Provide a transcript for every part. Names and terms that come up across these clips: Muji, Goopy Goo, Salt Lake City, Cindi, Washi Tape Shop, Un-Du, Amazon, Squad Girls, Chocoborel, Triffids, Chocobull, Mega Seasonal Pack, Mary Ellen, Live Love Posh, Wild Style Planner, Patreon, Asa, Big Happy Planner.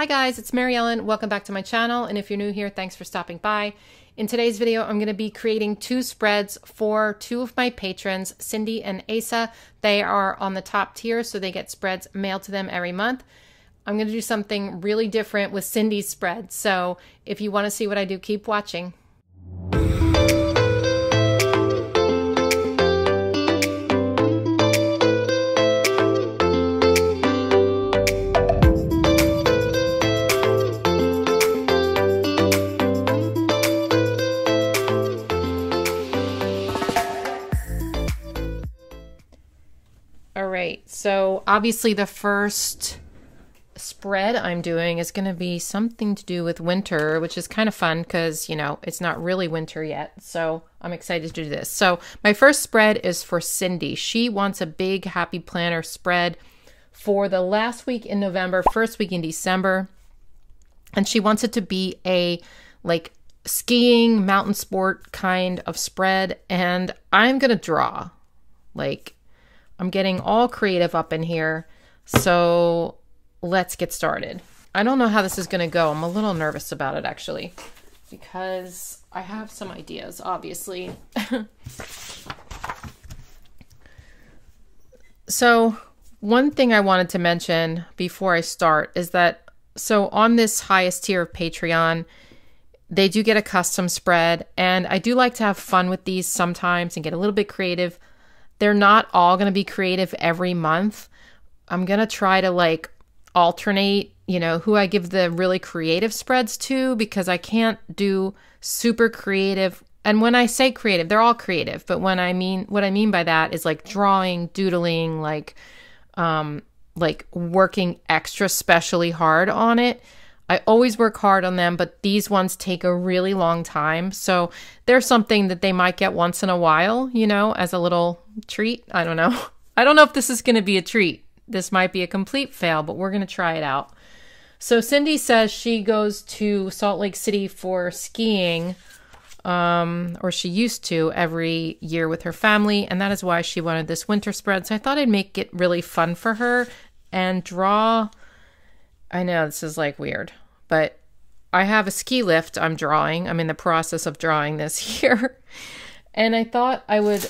Hi guys, it's Mary Ellen. Welcome back to my channel, and if you're new here, thanks for stopping by. In today's video, I'm going to be creating two spreads for two of my patrons, Cindi and Asa. They are on the top tier, so they get spreads mailed to them every month. I'm going to do something really different with Cindi's spread, so if you want to see what I do, keep watching. So obviously the first spread I'm doing is going to be something to do with winter, which is kind of fun because, you know, it's not really winter yet. So I'm excited to do this. So my first spread is for Cindi. She wants a Big Happy Planner spread for the last week in November, first week in December. And she wants it to be a like skiing, mountain sport kind of spread. And I'm going to draw, like, I'm getting all creative up in here, so let's get started. I don't know how this is going to go. I'm a little nervous about it, actually, because I have some ideas, obviously. So one thing I wanted to mention before I start is that, so on this highest tier of Patreon, they do get a custom spread, and I do like to have fun with these sometimes and get a little bit creative. They're not all going to be creative every month. I'm going to try to like alternate, you know, who I give the really creative spreads to, because I can't do super creative. And when I say creative, they're all creative. But when I mean, what I mean by that is like drawing, doodling, like working extra specially hard on it. I always work hard on them, but these ones take a really long time. So there's something that they might get once in a while, you know, as a little treat. I don't know. I don't know if this is going to be a treat. This might be a complete fail, but we're going to try it out. So Cindi says she goes to Salt Lake City for skiing, or she used to every year with her family. And that is why she wanted this winter spread. So I thought I'd make it really fun for her and draw. I know this is like weird, but I have a ski lift I'm drawing. I'm in the process of drawing this here. And I thought I would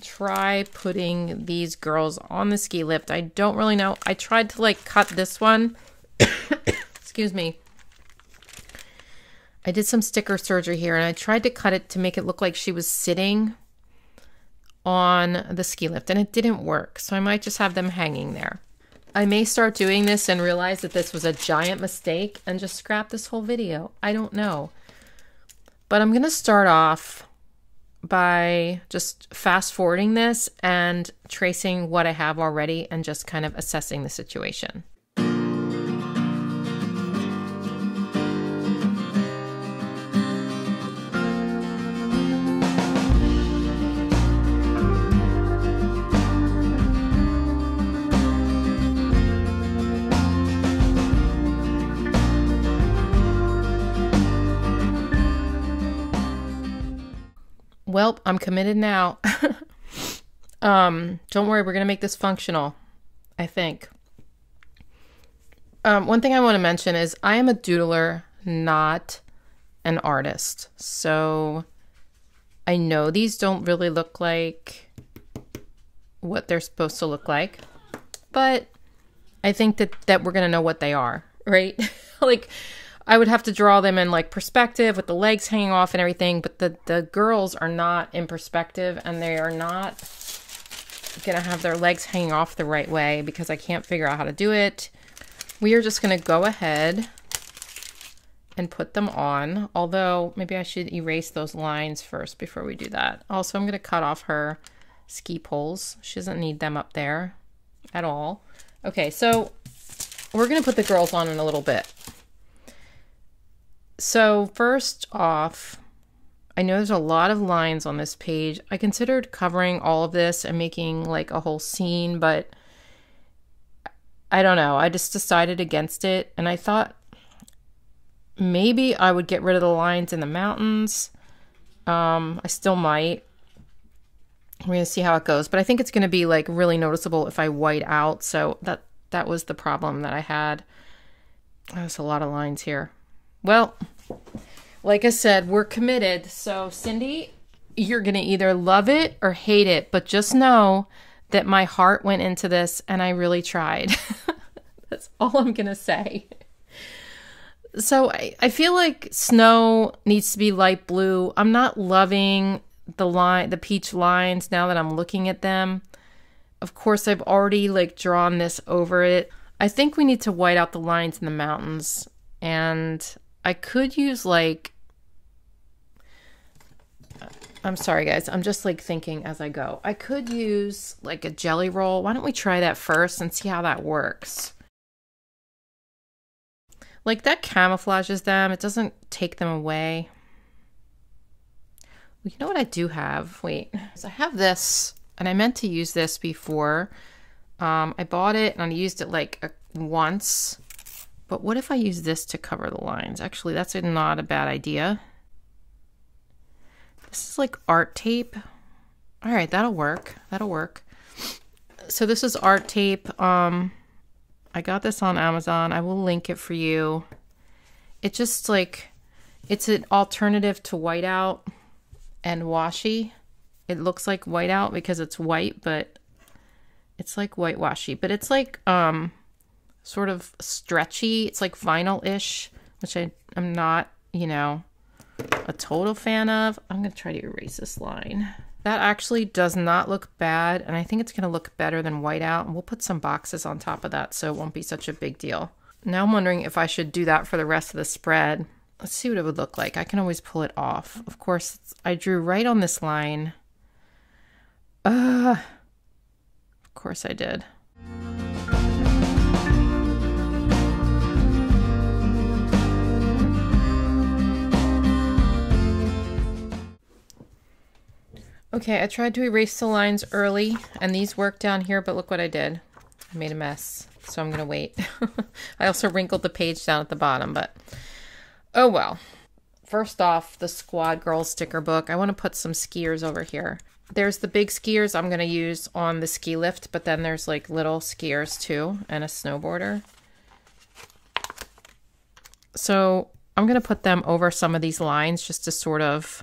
try putting these girls on the ski lift. I don't really know. I tried to like cut this one. Excuse me. I did some sticker surgery here and I tried to cut it to make it look like she was sitting on the ski lift, and it didn't work. So I might just have them hanging there. I may start doing this and realize that this was a giant mistake and just scrap this whole video. I don't know. But I'm going to start off by just fast forwarding this and tracing what I have already and just kind of assessing the situation. Well, I'm committed now. Don't worry, we're going to make this functional, I think. One thing I want to mention is I am a doodler, not an artist. So I know these don't really look like what they're supposed to look like, but I think that we're going to know what they are, right? Like, I would have to draw them in like perspective with the legs hanging off and everything, but the girls are not in perspective and they are not going to have their legs hanging off the right way because I can't figure out how to do it. We are just going to go ahead and put them on, although maybe I should erase those lines first before we do that. Also, I'm going to cut off her ski poles. She doesn't need them up there at all. Okay, so we're going to put the girls on in a little bit. So first off, I know there's a lot of lines on this page. I considered covering all of this and making like a whole scene, but I don't know. I just decided against it. And I thought maybe I would get rid of the lines in the mountains. I still might. We're gonna see how it goes, but I think it's gonna be like really noticeable if I white out. So that was the problem that I had. That's a lot of lines here. Well, like I said, we're committed. So Cindi, you're going to either love it or hate it, but just know that my heart went into this and I really tried. That's all I'm going to say. So I feel like snow needs to be light blue. I'm not loving the peach lines now that I'm looking at them. Of course, I've already like drawn this over it. I think we need to white out the lines in the mountains, and I could use like, I'm sorry guys, I'm just like thinking as I go. I could use like a jelly roll. Why don't we try that first and see how that works? Like that camouflages them. It doesn't take them away. You know what I do have? Wait, so I have this, and I meant to use this before. I bought it and I used it like once, but what if I use this to cover the lines? Actually, that's not a bad idea. This is like art tape. All right, that'll work. That'll work. So this is art tape. I got this on Amazon. I will link it for you. It just like, it's an alternative to whiteout and washi. It looks like whiteout because it's white, but it's like whitewashy, but it's like sort of stretchy. It's like vinyl-ish, which I'm not, you know, a total fan of. I'm gonna try to erase this line. That actually does not look bad, and I think it's gonna look better than whiteout, and we'll put some boxes on top of that so it won't be such a big deal. Now I'm wondering if I should do that for the rest of the spread. Let's see what it would look like. I can always pull it off. Of course, I drew right on this line. Of course I did. Okay, I tried to erase the lines early, and these work down here, but look what I did. I made a mess, so I'm gonna wait. I also wrinkled the page down at the bottom, but oh well. First off, the Squad Girls sticker book. I wanna put some skiers over here. There's the big skiers I'm gonna use on the ski lift, but then there's like little skiers too, and a snowboarder. So I'm gonna put them over some of these lines just to sort of,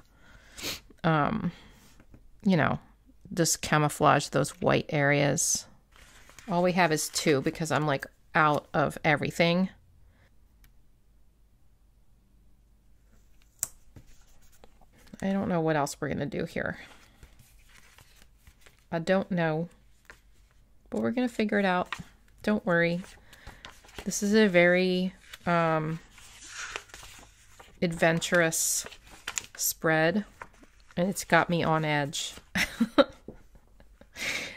you know, just camouflage those white areas. All we have is two because I'm like out of everything. I don't know what else we're gonna do here. I don't know, but we're gonna figure it out. Don't worry. This is a very adventurous spread, and it's got me on edge.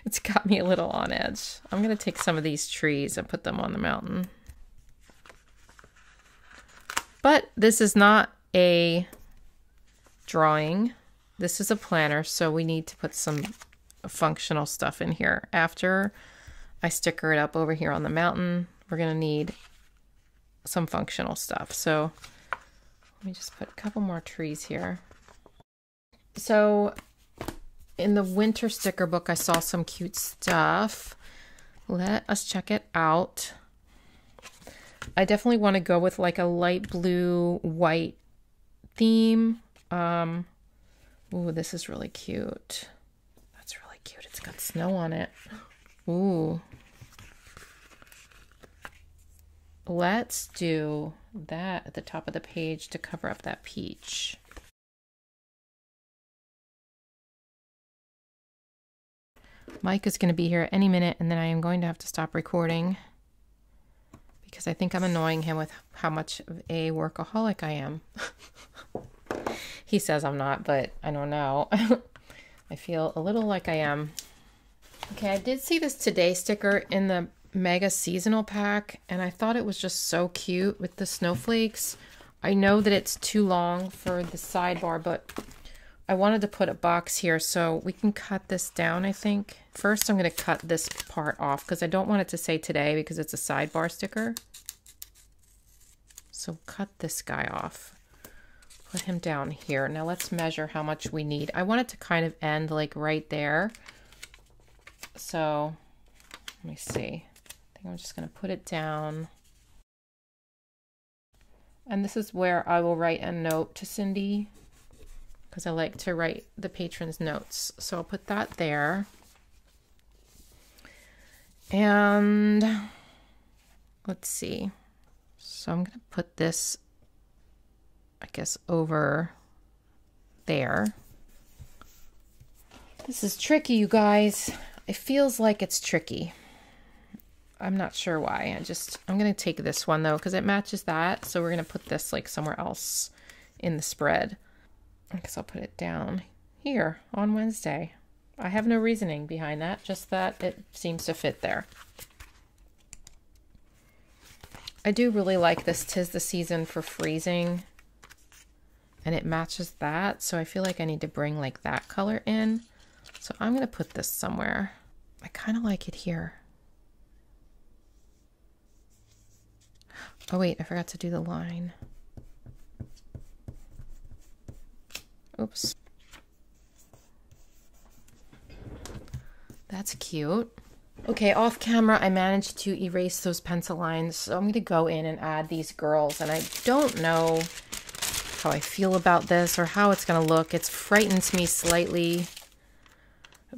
It's got me a little on edge. I'm gonna take some of these trees and put them on the mountain. But this is not a drawing. This is a planner, so we need to put some functional stuff in here. After I sticker it up over here on the mountain, we're gonna need some functional stuff. So let me just put a couple more trees here. So in the winter sticker book, I saw some cute stuff. Let us check it out. I definitely want to go with like a light blue white theme. Oh, this is really cute. Cute, it's got snow on it. Ooh. Let's do that at the top of the page to cover up that peach. Mike is going to be here any minute, and then I am going to have to stop recording because I think I'm annoying him with how much of a workaholic I am. He says I'm not, but I don't know. I feel a little like I am. Okay, I did see this Today sticker in the Mega Seasonal Pack, and I thought it was just so cute with the snowflakes. I know that it's too long for the sidebar, but I wanted to put a box here so we can cut this down, I think. First, I'm gonna cut this part off because I don't want it to say Today because it's a sidebar sticker. So cut this guy off. Put him down here. Now let's measure how much we need. I want it to kind of end like right there. So let me see. I think I'm just gonna put it down And this is where I will write a note to Cindi, because I like to write the patrons notes. So I'll put that there. And let's see. So I'm going to put this, I guess, over there. This is tricky, you guys. It feels like it's tricky. I'm not sure why. I'm going to take this one though, because it matches that. So we're going to put this like somewhere else in the spread. I guess I'll put it down here on Wednesday. I have no reasoning behind that, just that it seems to fit there. I do really like this 'Tis the Season for Freezing, and it matches that. So I feel like I need to bring like that color in. So I'm going to put this somewhere. I kind of like it here. Oh wait, I forgot to do the line. Oops. That's cute. Okay, off camera, I managed to erase those pencil lines. So I'm going to go in and add these girls. And I don't know how I feel about this or how it's going to look. It frightens me slightly.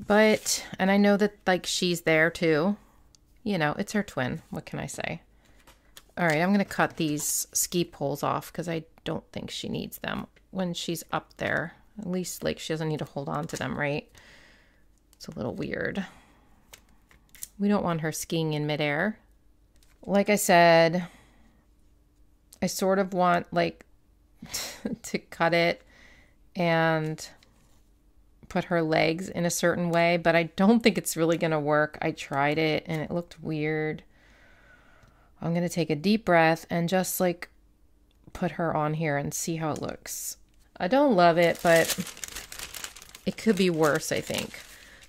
But, and I know that like she's there too. You know, it's her twin. What can I say? All right, I'm going to cut these ski poles off because I don't think she needs them when she's up there. At least like she doesn't need to hold on to them, right? It's a little weird. We don't want her skiing in midair. Like I said, I sort of want like to cut it and put her legs in a certain way, but I don't think it's really going to work. I tried it and it looked weird. I'm going to take a deep breath and just like put her on here and see how it looks. I don't love it, but it could be worse, I think.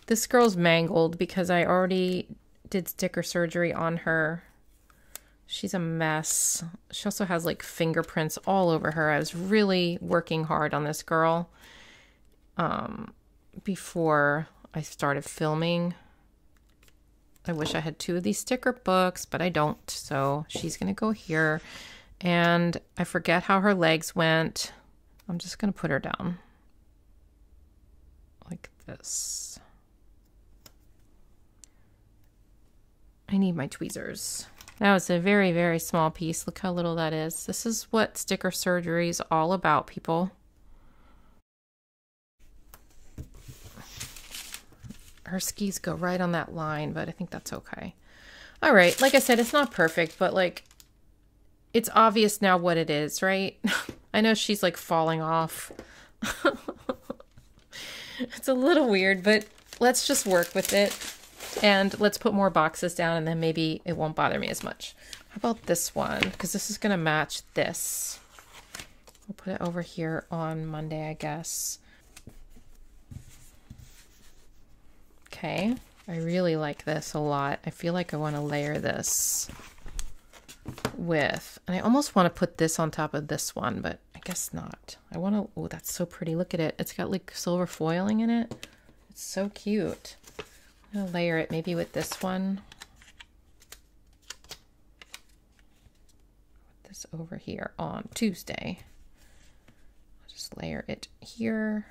This girl's mangled because I already did sticker surgery on her. She's a mess. She also has like fingerprints all over her. I was really working hard on this girl before I started filming. I wish I had two of these sticker books, but I don't. So she's going to go here. And I forget how her legs went. I'm just going to put her down. Like this. I need my tweezers. That was a very, very small piece. Look how little that is. This is what sticker surgery is all about, people. Her skis go right on that line, but I think that's okay. All right, like I said, it's not perfect, but like it's obvious now what it is, right? I know she's like falling off. It's a little weird, but let's just work with it. And let's put more boxes down and then maybe it won't bother me as much. How about this one? Because this is going to match this. We'll put it over here on Monday, I guess. Okay, I really like this a lot. I feel like I want to layer this with, and I almost want to put this on top of this one, but I guess not. I want to, oh, that's so pretty. Look at it. It's got like silver foiling in it. It's so cute. I'm going to layer it maybe with this one. Put this over here on Tuesday. I'll just layer it here.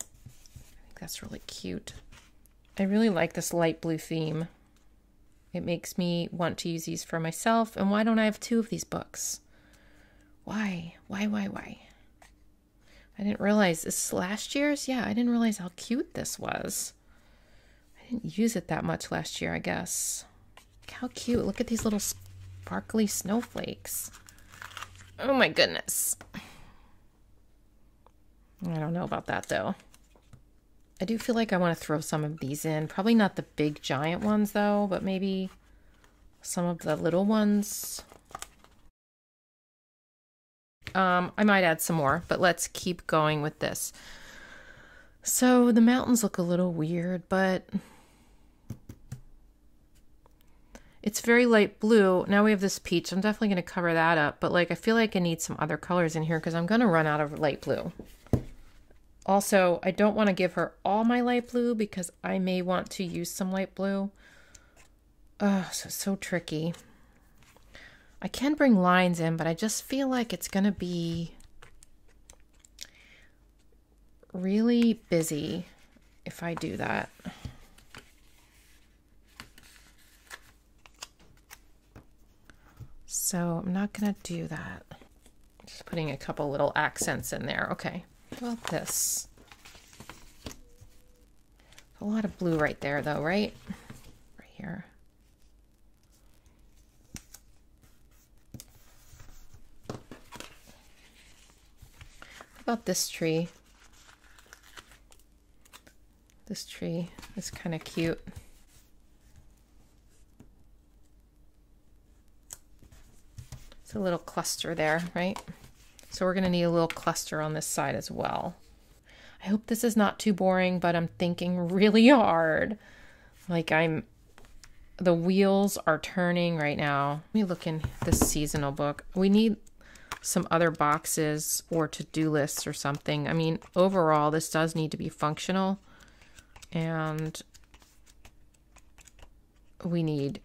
I think that's really cute. I really like this light blue theme. It makes me want to use these for myself. And why don't I have two of these books? Why? I didn't realize this is last year's. Yeah, I didn't realize how cute this was. Didn't use it that much last year, I guess. How cute. Look at these little sparkly snowflakes. Oh my goodness. I don't know about that though. I do feel like I want to throw some of these in. Probably not the big giant ones though, but maybe some of the little ones. I might add some more, but let's keep going with this. So the mountains look a little weird, but it's very light blue. Now we have this peach. I'm definitely going to cover that up, but like I feel like I need some other colors in here because I'm going to run out of light blue. Also, I don't want to give her all my light blue because I may want to use some light blue. Oh, so tricky. I can bring lines in, but I just feel like it's going to be really busy if I do that. So I'm not going to do that. Just putting a couple little accents in there. Okay. How about this? A lot of blue right there though, right? Right here. How about this tree? This tree is kind of cute. It's a little cluster there, right? So we're gonna need a little cluster on this side as well. I hope this is not too boring, but I'm thinking really hard. Like the wheels are turning right now. Let me look in this seasonal book. We need some other boxes or to-do lists or something. I mean, overall, this does need to be functional. And we need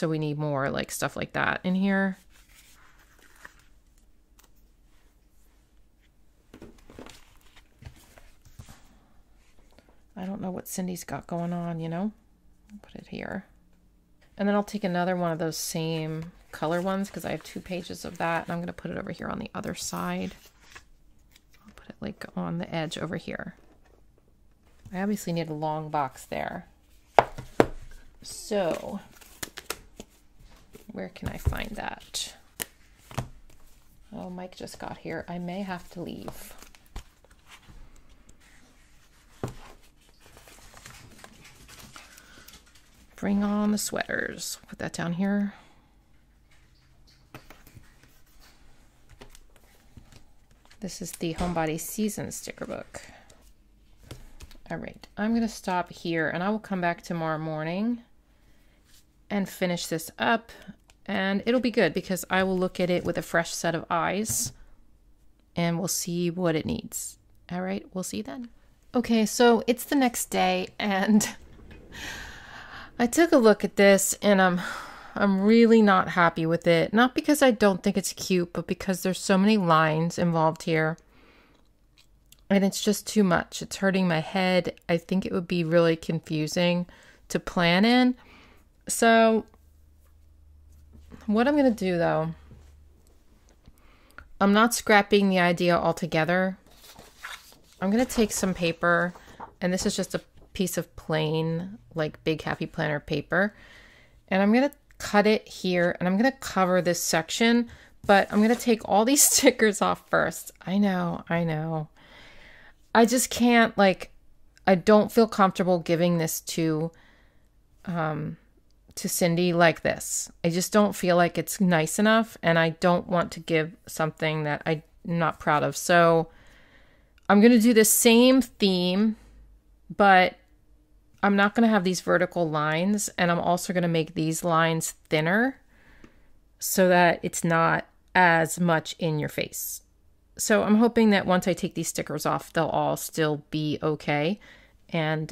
more like stuff like that in here. I don't know what Cindy's got going on, you know? I'll put it here. And then I'll take another one of those same color ones because I have 2 pages of that, and I'm gonna put it over here on the other side. I'll put it like on the edge over here. I obviously need a long box there. So, where can I find that? Oh, Mike just got here. I may have to leave. Bring on the sweaters. Put that down here. This is the Homebody Season sticker book. All right, I'm going to stop here and I will come back tomorrow morning and finish this up, and it'll be good because I will look at it with a fresh set of eyes and we'll see what it needs. All right, we'll see then. Okay, so it's the next day and I took a look at this and I'm really not happy with it. Not because I don't think it's cute, but because there's so many lines involved here. And it's just too much. It's hurting my head. I think it would be really confusing to plan in. So what I'm going to do though, I'm not scrapping the idea altogether. I'm going to take some paper, and this is just a piece of plain, like Big Happy Planner paper. And I'm going to cut it here and I'm going to cover this section, but I'm going to take all these stickers off first. I know, I know. I just can't, like, I don't feel comfortable giving this to Cindi like this. I just don't feel like it's nice enough, and I don't want to give something that I'm not proud of. So I'm going to do the same theme, but I'm not going to have these vertical lines, and I'm also going to make these lines thinner so that it's not as much in your face. So I'm hoping that once I take these stickers off, they'll all still be okay. And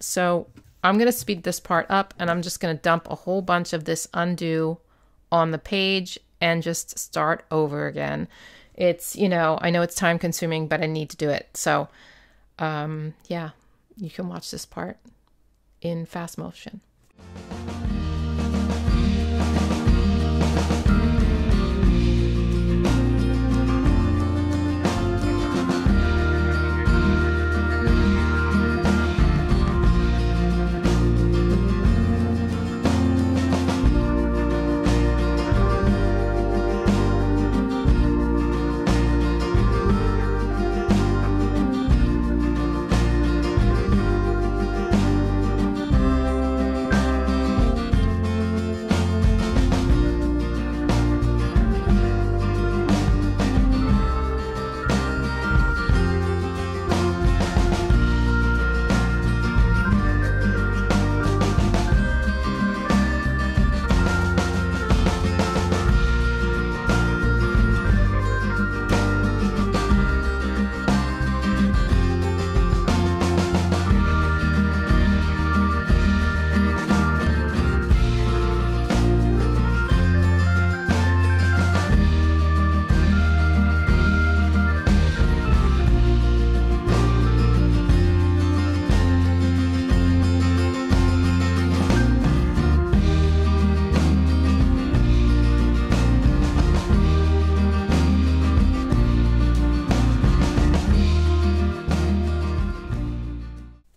so I'm going to speed this part up, and I'm just going to dump a whole bunch of this Un-Du on the page and just start over again. It's, you know, I know it's time consuming, but I need to do it. So yeah, you can watch this part in fast motion.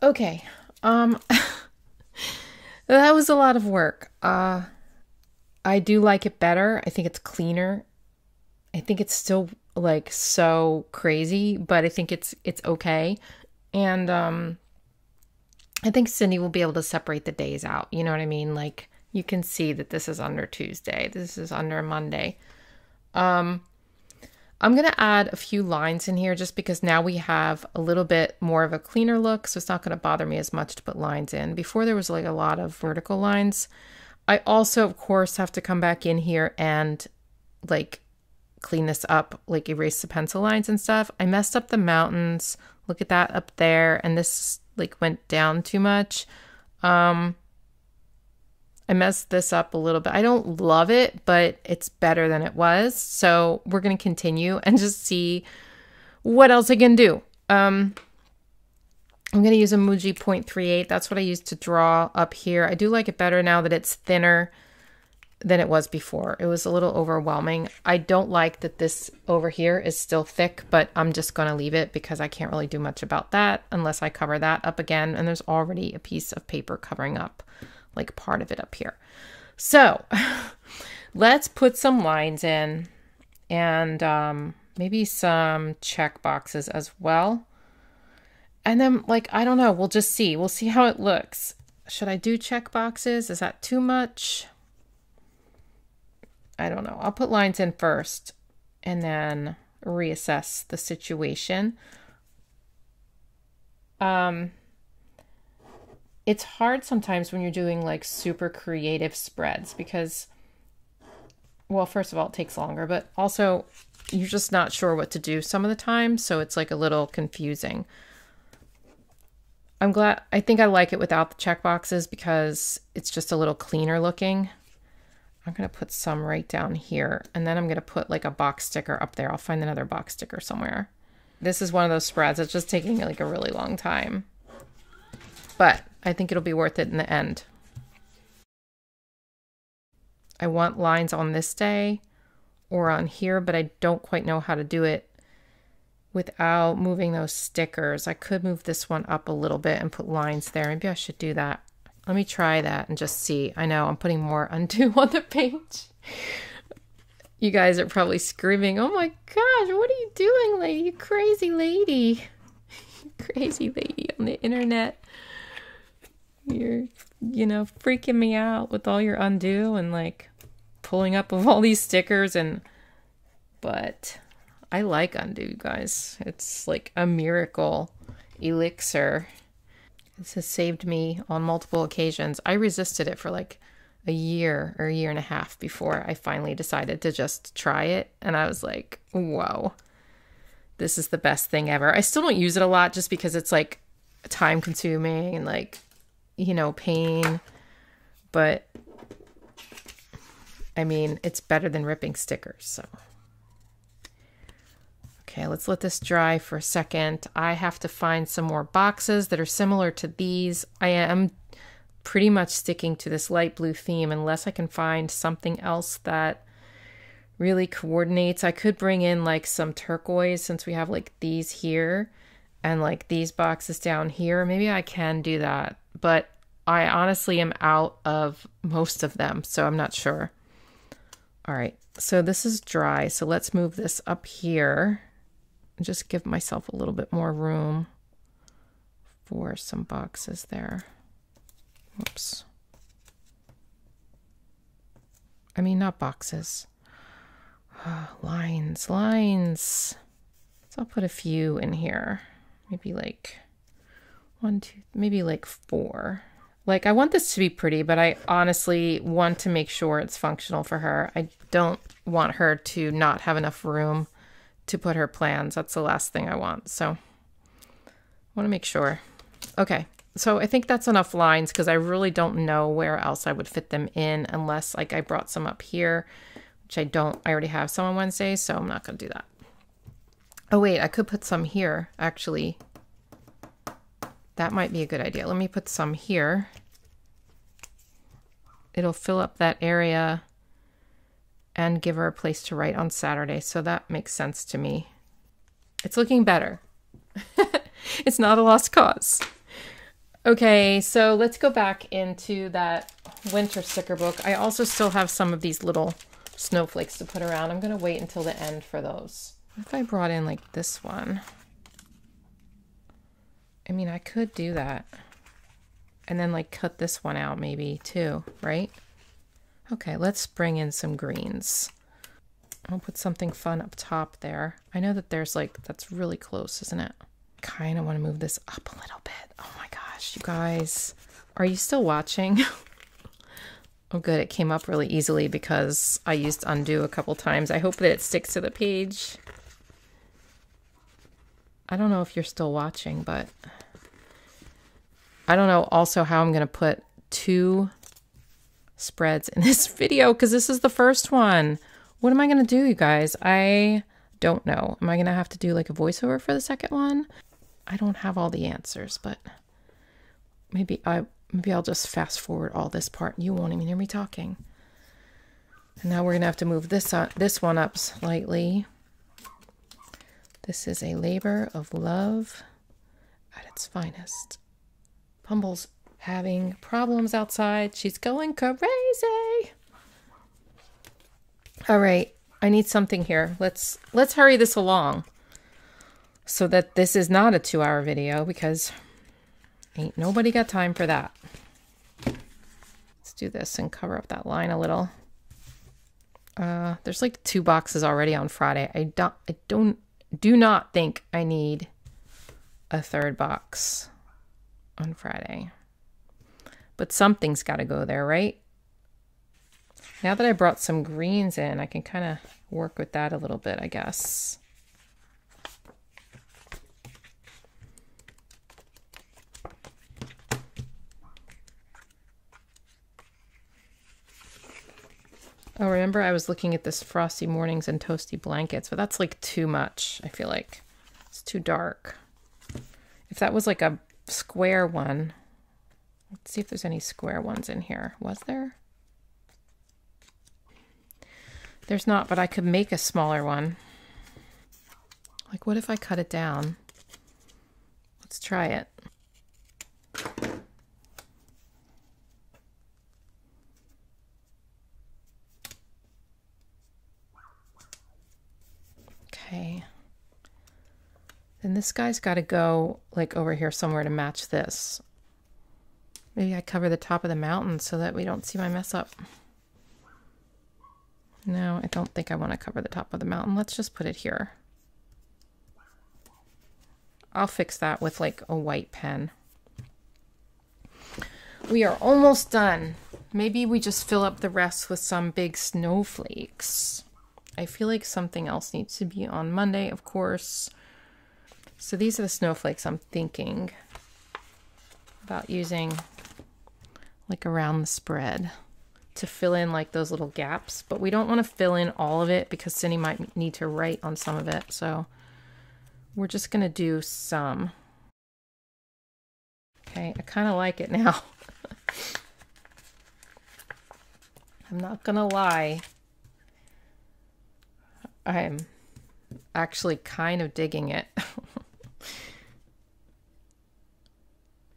Okay. That was a lot of work. I do like it better. I think it's cleaner. I think it's still like so crazy, but I think it's okay. And I think Cindi will be able to separate the days out. You know what I mean? Like, you can see that this is under Tuesday. This is under Monday. I'm going to add a few lines in here just because now we have a little bit more of a cleaner look. So it's not going to bother me as much to put lines in. Before, there was like a lot of vertical lines. I also, of course, have to come back in here and like clean this up, like erase the pencil lines and stuff. I messed up the mountains. Look at that up there. And this like went down too much. I messed this up a little bit. I don't love it, but it's better than it was. So we're going to continue and just see what else I can do. I'm going to use a Muji 0.38. That's what I used to draw up here. I do like it better now that it's thinner than it was before. It was a little overwhelming. I don't like that this over here is still thick, but I'm just going to leave it because I can't really do much about that unless I cover that up again. And there's already a piece of paper covering up like part of it up here. So let's put some lines in and maybe some check boxes as well. And then like, I don't know, we'll just see. We'll see how it looks. Should I do check boxes? Is that too much? I don't know. I'll put lines in first and then reassess the situation. It's hard sometimes when you're doing like super creative spreads because, well, first of all, it takes longer, but also you're just not sure what to do some of the time. So it's like a little confusing. I'm glad, I think I like it without the checkboxes because it's just a little cleaner looking. I'm going to put some right down here and then I'm going to put like a box sticker up there. I'll find another box sticker somewhere. This is one of those spreads. It's just taking like a really long time, but I think it'll be worth it in the end. I want lines on this day or on here, but I don't quite know how to do it without moving those stickers. I could move this one up a little bit and put lines there. Maybe I should do that. Let me try that and just see. I know I'm putting more undo on the page. You guys are probably screaming, oh my gosh, what are you doing, lady? You crazy lady. You crazy lady on the internet. You're, you know, freaking me out with all your undo and like pulling up of all these stickers. And, but I like undo, you guys. It's like a miracle elixir. This has saved me on multiple occasions. I resisted it for like a year or a year and a half before I finally decided to just try it. And I was like, whoa, this is the best thing ever. I still don't use it a lot just because it's like time consuming and like, you know, pain, but I mean, it's better than ripping stickers. So, okay, let's let this dry for a second. I have to find some more boxes that are similar to these. I am pretty much sticking to this light blue theme unless I can find something else that really coordinates. I could bring in like some turquoise since we have like these here and like these boxes down here. Maybe I can do that. But I honestly am out of most of them, so I'm not sure. All right, so this is dry, so let's move this up here and just give myself a little bit more room for some boxes there. Oops. I mean, not boxes. Lines, lines. So I'll put a few in here, maybe like one, two, maybe like four. Like, I want this to be pretty, but I honestly want to make sure it's functional for her. I don't want her to not have enough room to put her plans. That's the last thing I want. So I want to make sure. Okay. So I think that's enough lines because I really don't know where else I would fit them in unless like I brought some up here, which I don't, I already have some on Wednesday, so I'm not going to do that. Oh wait, I could put some here actually. That might be a good idea. Let me put some here. It'll fill up that area and give her a place to write on Saturday. So that makes sense to me. It's looking better. It's not a lost cause. Okay, so let's go back into that winter sticker book. I also still have some of these little snowflakes to put around. I'm gonna wait until the end for those. What if I brought in like this one? I mean, I could do that. And then like cut this one out maybe too, right? Okay, let's bring in some greens. I'll put something fun up top there. I know that there's like, that's really close, isn't it? Kind of want to move this up a little bit. Oh my gosh, you guys, are you still watching? Oh good, it came up really easily because I used undo a couple times. I hope that it sticks to the page. I don't know if you're still watching, but I don't know also how I'm gonna put two spreads in this video because this is the first one. What am I gonna do, you guys? I don't know. Am I gonna have to do like a voiceover for the second one? I don't have all the answers, but maybe I'll just fast forward all this part. You won't even hear me talking. And now we're gonna have to move this one up slightly. This is a labor of love at its finest. Pumble's having problems outside. She's going crazy. All right, I need something here. Let's hurry this along so that this is not a 2-hour video because ain't nobody got time for that. Let's do this and cover up that line a little. There's like 2 boxes already on Friday. I do not think I need a 3rd box on Friday, but something's got to go there, right? Now that I brought some greens in, I can kind of work with that a little bit, I guess. Oh, remember I was looking at this frosty mornings and toasty blankets, but that's like too much. I feel like it's too dark. If that was like a square one, let's see if there's any square ones in here. Was there? There's not, but I could make a smaller one. Like what if I cut it down? Let's try it. Okay. Then this guy's got to go like over here somewhere to match this. Maybe I cover the top of the mountain so that we don't see my mess up. No, I don't think I want to cover the top of the mountain. Let's just put it here. I'll fix that with like a white pen. We are almost done. Maybe we just fill up the rest with some big snowflakes. I feel like something else needs to be on Monday, of course. So these are the snowflakes I'm thinking about using like around the spread to fill in like those little gaps, but we don't want to fill in all of it because Cindi might need to write on some of it. So we're just going to do some. Okay, I kind of like it now. I'm not going to lie. I'm actually kind of digging it.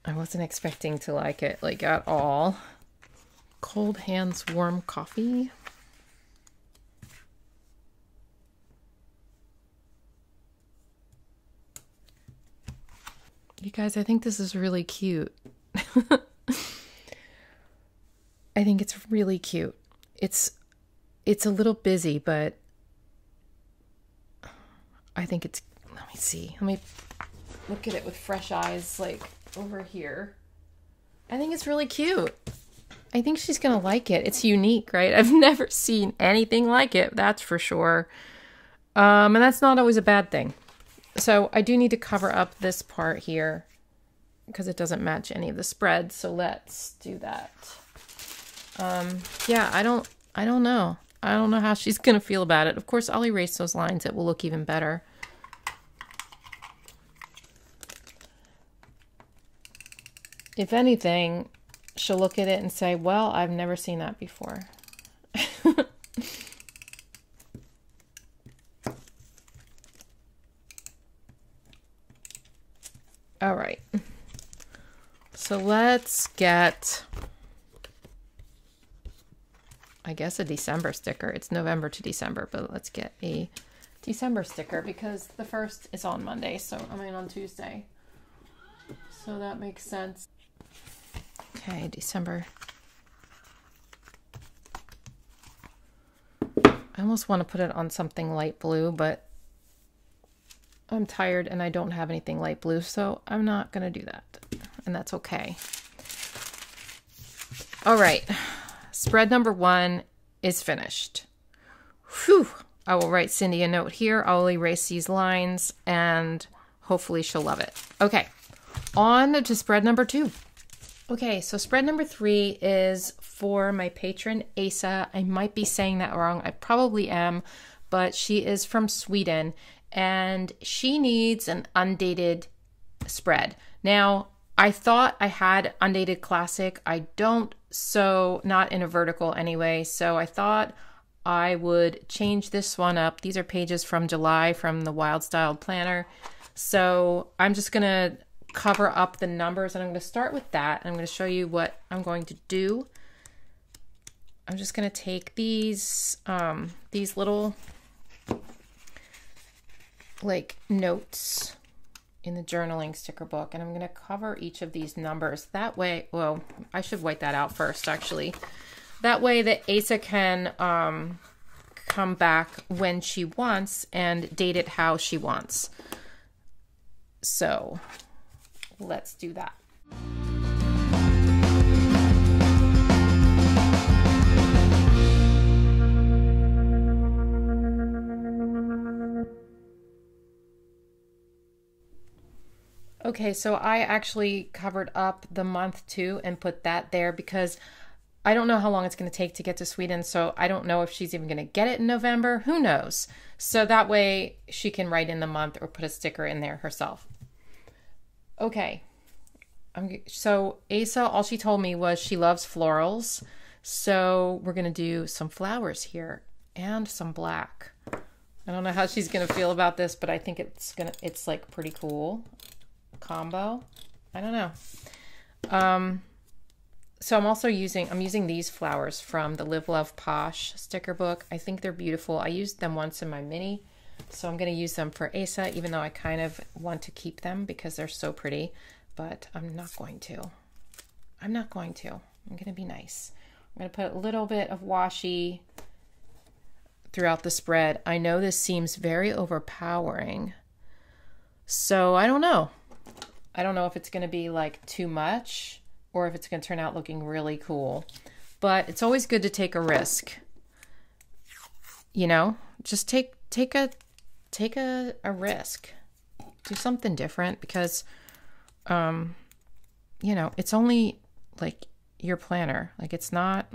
I wasn't expecting to like it, like at all. Cold hands, warm coffee. You guys, I think this is really cute. I think it's really cute. It's a little busy, but I think it's, let me see, let me look at it with fresh eyes, like over here. I think it's really cute. I think she's gonna like it. It's unique, right? I've never seen anything like it, that's for sure. And that's not always a bad thing. So I do need to cover up this part here because it doesn't match any of the spreads. So let's do that. Yeah, I don't know. I don't know how she's gonna feel about it. Of course, I'll erase those lines. It will look even better. If anything, she'll look at it and say, well, I've never seen that before. All right. So let's get, I guess, a December sticker. It's November to December, but let's get a December sticker because the first is on Monday, so I mean on Tuesday. So that makes sense. Okay, December. I almost want to put it on something light blue, but I'm tired and I don't have anything light blue, so I'm not going to do that. And that's okay. All right. Spread number one is finished. Whew. I will write Cindi a note here. I'll erase these lines and hopefully she'll love it. Okay. On to spread number two. Okay, so spread number three is for my patron, Asa. I might be saying that wrong. I probably am, but she is from Sweden and she needs an undated spread. Now, I thought I had undated classic. I don't, so not in a vertical anyway. So I thought I would change this one up. These are pages from July from the Wild Style Planner. So I'm just gonna cover up the numbers and I'm going to start with that. I'm going to show you what I'm going to do. I'm just going to take these little like notes in the journaling sticker book and I'm going to cover each of these numbers. That way, well, I should wipe that out first actually. That way that Asa can come back when she wants and date it how she wants. So let's do that. Okay, so I actually covered up the month too and put that there because I don't know how long it's going to take to get to Sweden, so I don't know if she's even going to get it in November. Who knows? So that way she can write in the month or put a sticker in there herself. Okay, so Asa, all she told me was she loves florals. So we're gonna do some flowers here and some black. I don't know how she's gonna feel about this, but I think it's like pretty cool combo. I don't know. So I'm also using these flowers from the Live Love Posh sticker book. I think they're beautiful. I used them once in my mini. So I'm going to use them for Asa, even though I kind of want to keep them because they're so pretty, but I'm not going to. I'm going to be nice. I'm going to put a little bit of washi throughout the spread. I know this seems very overpowering, so I don't know. I don't know if it's going to be like too much or if it's going to turn out looking really cool, but it's always good to take a risk. You know, just take a risk, do something different because, you know, it's only like your planner. Like it's not,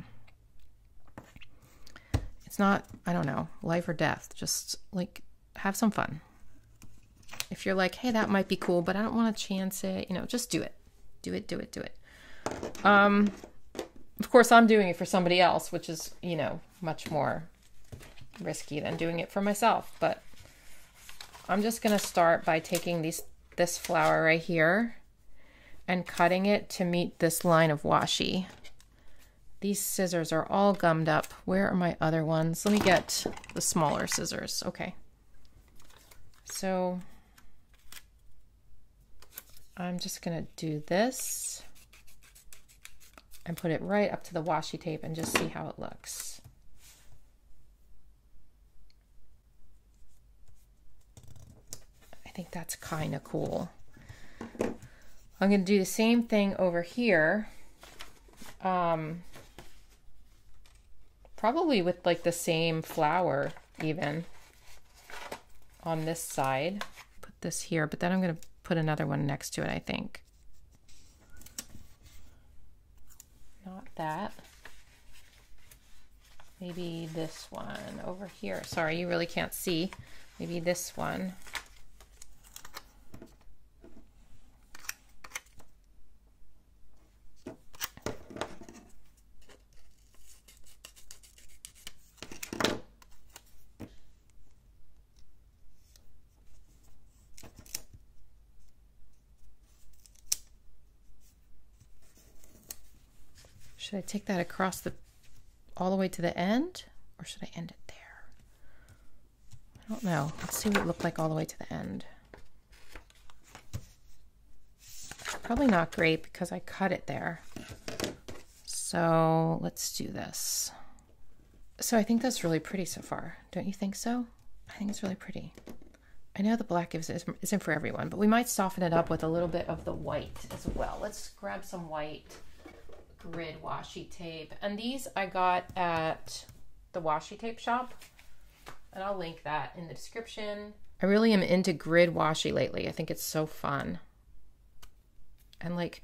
I don't know, life or death, just like have some fun. If you're like, hey, that might be cool, but I don't want to chance it, you know, just do it, do it. Of course I'm doing it for somebody else, which is, you know, much more risky than doing it for myself, but I'm just gonna start by taking this flower right here and cutting it to meet this line of washi. These scissors are all gummed up. Where are my other ones? Let me get the smaller scissors. Okay, so I'm just gonna do this and put it right up to the washi tape and just see how it looks. I think that's kind of cool. I'm going to do the same thing over here. Probably with like the same flower even on this side. Put this here, but then I'm going to put another one next to it, I think. Not that. Maybe this one over here. Sorry, you really can't see. Maybe this one. Should I take that across the, all the way to the end, or should I end it there? I don't know. Let's see what it looked like all the way to the end. Probably not great because I cut it there. So let's do this. So I think that's really pretty so far. Don't you think so? I think it's really pretty. I know the black isn't for everyone, but we might soften it up with a little bit of the white as well. Let's grab some white grid washi tape. And these I got at the washi tape shop, and I'll link that in the description. I really am into grid washi lately. I think it's so fun and like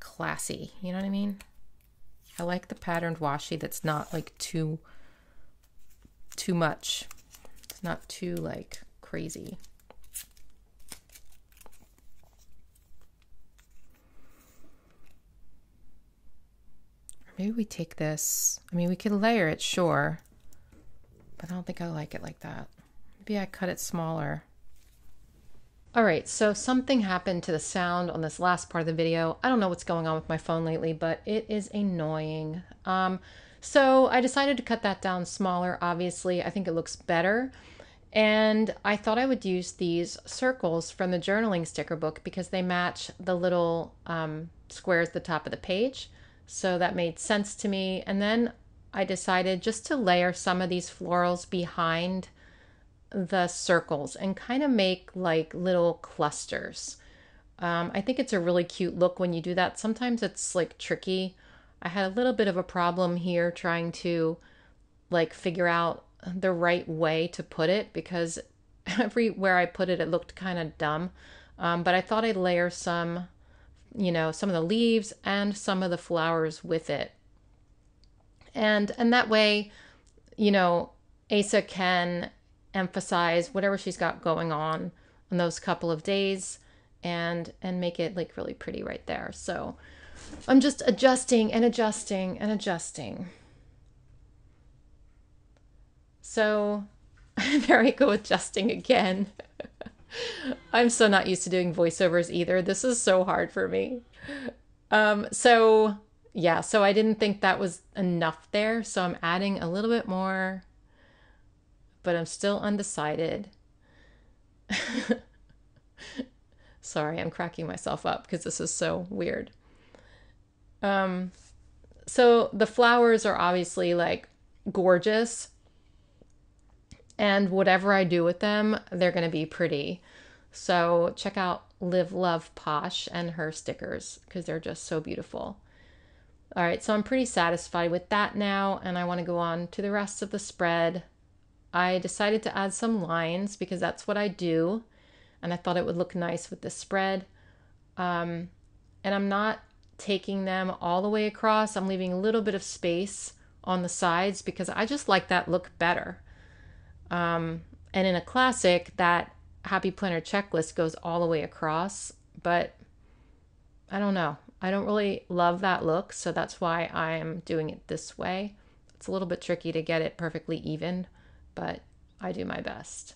classy, you know what I mean? I like the patterned washi that's not like too much. It's not too like crazy. Or maybe we take this, I mean, we could layer it, sure, but I don't think I like it like that. Maybe I cut it smaller. All right, so something happened to the sound on this last part of the video. I don't know what's going on with my phone lately, but it is annoying. So I decided to cut that down smaller, obviously. I think it looks better. And I thought I would use these circles from the journaling sticker book because they match the little squares at the top of the page. So that made sense to me. And then I decided just to layer some of these florals behind the circles and kind of make like little clusters. I think it's a really cute look when you do that. Sometimes it's like tricky. I had a little bit of a problem here trying to like figure out the right way to put it because everywhere I put it, it looked kind of dumb. But I thought I'd layer some, you know, some of the leaves and some of the flowers with it. And that way, you know, Asa can emphasize whatever she's got going on those couple of days and make it like really pretty right there. So I'm just adjusting and adjusting and adjusting. So there I go adjusting again. I'm so not used to doing voiceovers either. This is so hard for me. So yeah, so I didn't think that was enough there. So I'm adding a little bit more, but I'm still undecided. Sorry, I'm cracking myself up because this is so weird. So the flowers are obviously like gorgeous, and whatever I do with them, they're gonna be pretty. So check out Live Love Posh and her stickers because they're just so beautiful. All right, so I'm pretty satisfied with that now, and I wanna go on to the rest of the spread. I decided to add some lines because that's what I do, and I thought it would look nice with this spread. And I'm not taking them all the way across. I'm leaving a little bit of space on the sides because I just like that look better. And in a classic, that Happy Planner checklist goes all the way across, but I don't know. I don't really love that look, so that's why I'm doing it this way. It's a little bit tricky to get it perfectly even, but I do my best.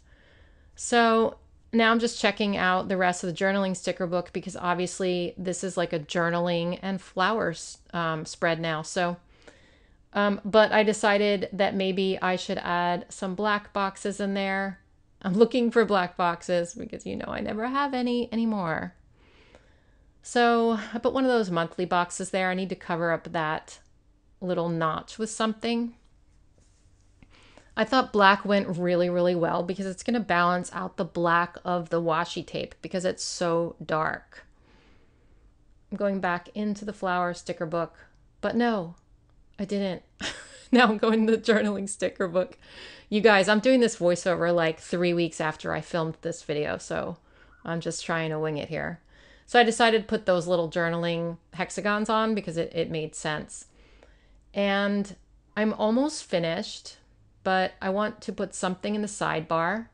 So now I'm just checking out the rest of the journaling sticker book because obviously this is like a journaling and flowers spread now. So, but I decided that maybe I should add some black boxes in there. I'm looking for black boxes because, you know, I never have any anymore. So I put one of those monthly boxes there. I need to cover up that little notch with something. I thought black went really, really well because it's going to balance out the black of the washi tape because it's so dark. I'm going back into the flower sticker book, but no, I didn't. Now I'm going to the journaling sticker book. You guys, I'm doing this voiceover like 3 weeks after I filmed this video, so I'm just trying to wing it here. So I decided to put those little journaling hexagons on because it made sense. And I'm almost finished, but I want to put something in the sidebar.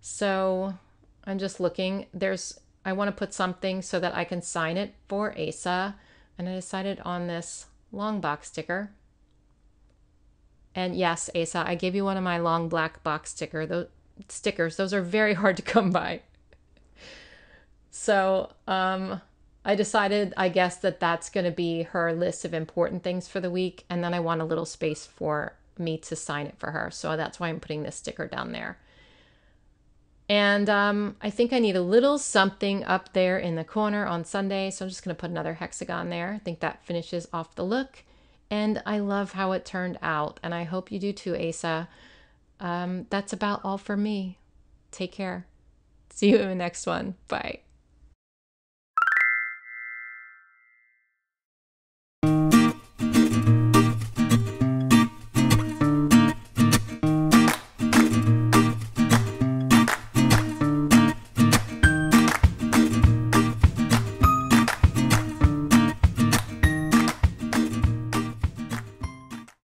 So I'm just looking, I want to put something so that I can sign it for Asa. And I decided on this long box sticker. And yes, Asa, I gave you one of my long black box stickers. Those are very hard to come by. So I decided, I guess, that that's going to be her list of important things for the week. And then I want a little space for me to sign it for her. So that's why I'm putting this sticker down there. And I think I need a little something up there in the corner on Sunday. So I'm just going to put another hexagon there. I think that finishes off the look. And I love how it turned out. And I hope you do too, Asa. That's about all for me. Take care. See you in the next one. Bye.